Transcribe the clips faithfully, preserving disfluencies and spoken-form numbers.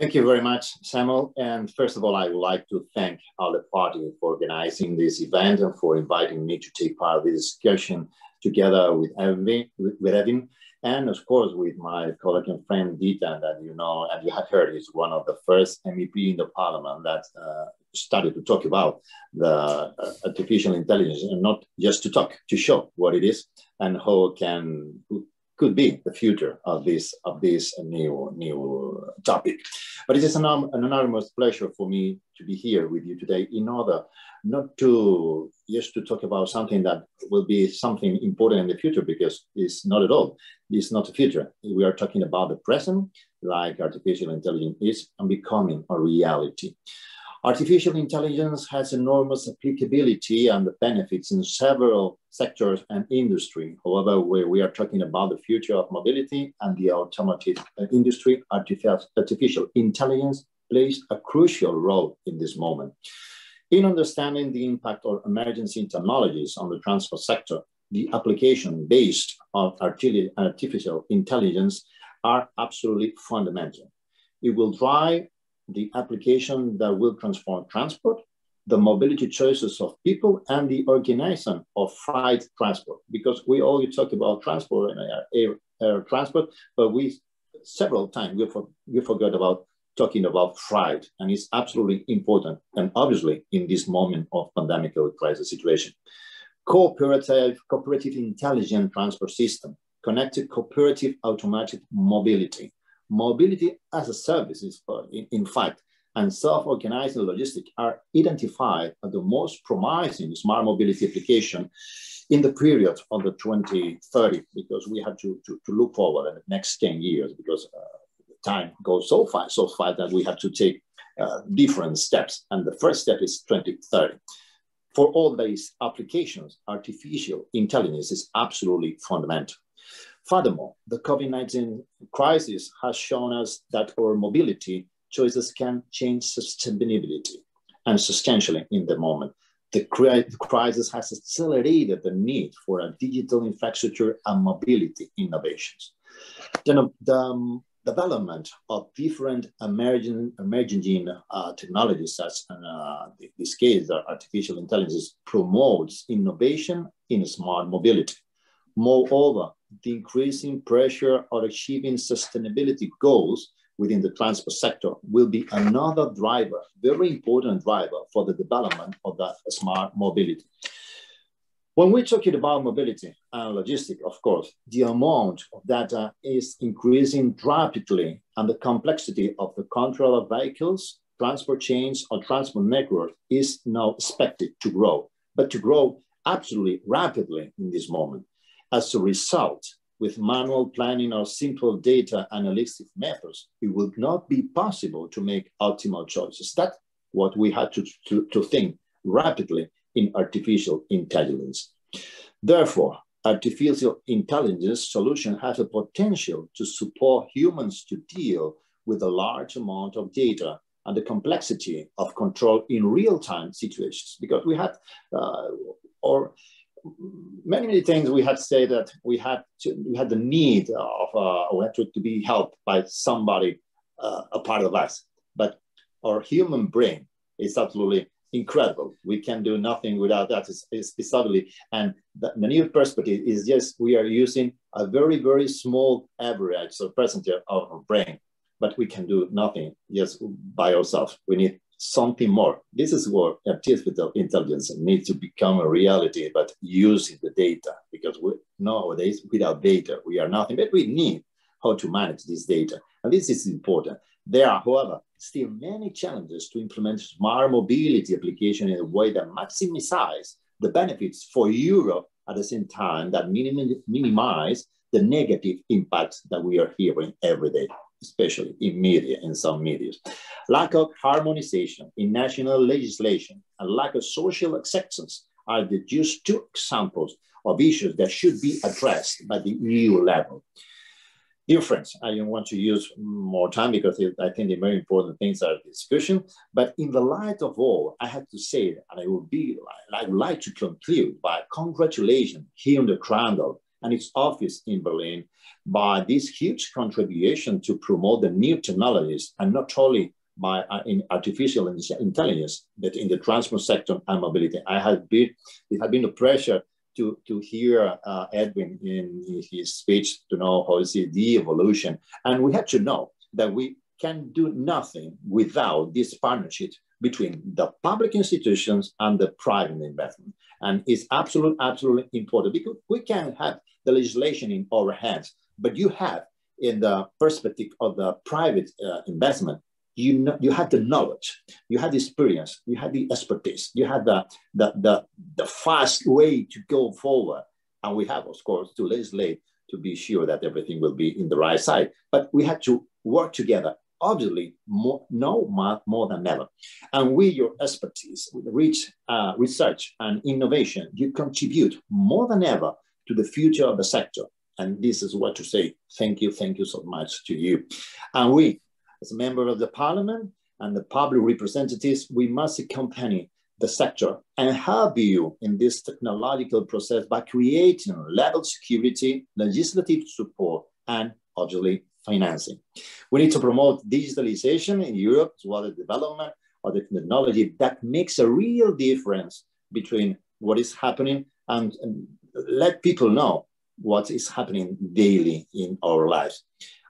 Thank you very much, Samuel. And first of all, I would like to thank ALDE Party for organizing this event and for inviting me to take part of this discussion together with Evin, with, with Evin and of course with my colleague and friend Dita, that you know and you have heard is one of the first M E P in the Parliament that uh, started to talk about the artificial intelligence, and not just to talk, to show what it is and how it can could be the future of this of this new new topic. But it is an, an enormous pleasure for me to be here with you today in order not to just to talk about something that will be something important in the future, because it's not at all. It's not the future. We are talking about the present, like artificial intelligence is and becoming a reality. Artificial intelligence has enormous applicability and the benefits in several sectors and industry. However, where we are talking about the future of mobility and the automotive industry, artificial intelligence plays a crucial role in this moment. In understanding the impact of emergency technologies on the transport sector, the application based on artificial intelligence are absolutely fundamental. It will drive the application that will transform transport, the mobility choices of people, and the organization of freight transport. Because we always talk about transport and air, air transport, but we several times we, for, we forgot about talking about freight, and it's absolutely important. And obviously, in this moment of pandemic crisis situation, cooperative, cooperative intelligent transport system, connected cooperative automatic mobility. Mobility as a service, is, in, in fact, and self-organizing logistics are identified as the most promising smart mobility application in the period of the twenty thirty, because we have to, to, to look forward in the next ten years, because uh, time goes so fast, so fast that we have to take uh, different steps. And the first step is twenty thirty. For all these applications, artificial intelligence is absolutely fundamental. Furthermore, the COVID nineteen crisis has shown us that our mobility choices can change sustainability and substantially in the moment. The crisis has accelerated the need for a digital infrastructure and mobility innovations. Then the development of different emerging, emerging uh, technologies, such as uh, in this case, the artificial intelligence promotes innovation in smart mobility. Moreover, the increasing pressure on achieving sustainability goals within the transport sector will be another driver, very important driver for the development of that smart mobility. When we're talking about mobility and logistics, of course, the amount of data is increasing rapidly, and the complexity of the control of vehicles, transport chains, or transport networks is now expected to grow, but to grow absolutely rapidly in this moment. As a result, with manual planning or simple data analytic methods, it will not be possible to make optimal choices. That's what we had to, to, to think rapidly in artificial intelligence. Therefore, artificial intelligence solution has a potential to support humans to deal with a large amount of data and the complexity of control in real-time situations, because we had, uh, or Many, many things we had to say that we had to, we had the need of uh, we had to, to be helped by somebody, uh, a part of us. But our human brain is absolutely incredible. We can do nothing without that. It's, it's, it's ugly. And the, the new perspective is yes, we are using a very, very small average or percentage of our brain, but we can do nothing just by ourselves. We need something more. This is where artificial intelligence needs to become a reality, but using the data, because we, nowadays without data, we are nothing, but we need how to manage this data. And this is important. There are, however, still many challenges to implement smart mobility application in a way that maximizes the benefits for Europe at the same time that minim minimize the negative impacts that we are hearing every day, especially in media, in some media. Lack of harmonization in national legislation and lack of social acceptance are the just two examples of issues that should be addressed by the E U level. Dear friends, I don't want to use more time because I think the very important things are discussion, but in the light of all, I have to say, and I would be, I would like to conclude by congratulating Hyundai and its office in Berlin by this huge contribution to promote the new technologies, and not only by uh, in artificial intelligence, but in the transport sector and mobility. I have been, it has been a pleasure to, to hear uh, Edwin in his speech to know how is the evolution. And we have to know that we can do nothing without this partnership between the public institutions and the private investment. And it's absolutely, absolutely important, because we can have the legislation in our hands, but you have, in the perspective of the private uh, investment, you know, you have the knowledge, you have the experience, you have the expertise, you have the, the, the, the fast way to go forward. And we have, of course, to legislate to be sure that everything will be in the right side. But we have to work together, obviously, more, no more than ever. And with your expertise, with rich uh, research and innovation, you contribute more than ever to the future of the sector. And this is what to say. Thank you, thank you so much to you. And we, as a member of the parliament and the public representatives, we must accompany the sector and help you in this technological process by creating level security, legislative support, and obviously financing. We need to promote digitalization in Europe as well as development of the technology that makes a real difference between what is happening, and, and let people know what is happening daily in our lives.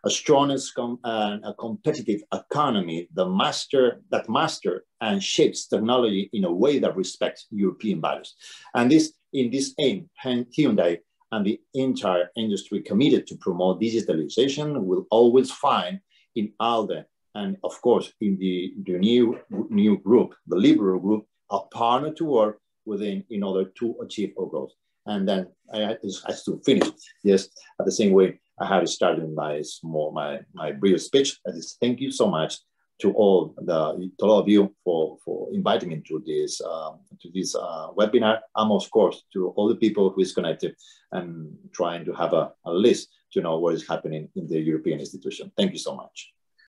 A strong com uh, a competitive economy the master, that master and shapes technology in a way that respects European values. And this, in this aim, Hyundai and the entire industry committed to promote digitalization will always find in ALDE, and of course in the, the new, new group, the Liberal group, a partner to work within in order to achieve our goals. And then I, I still finish, yes, at the same way I have started my small, my, my brief speech. I just thank you so much to all the to all of you for, for inviting me to this uh, to this uh, webinar. I'm of course to all the people who is connected and trying to have a, a list to know what is happening in the European institution. Thank you so much.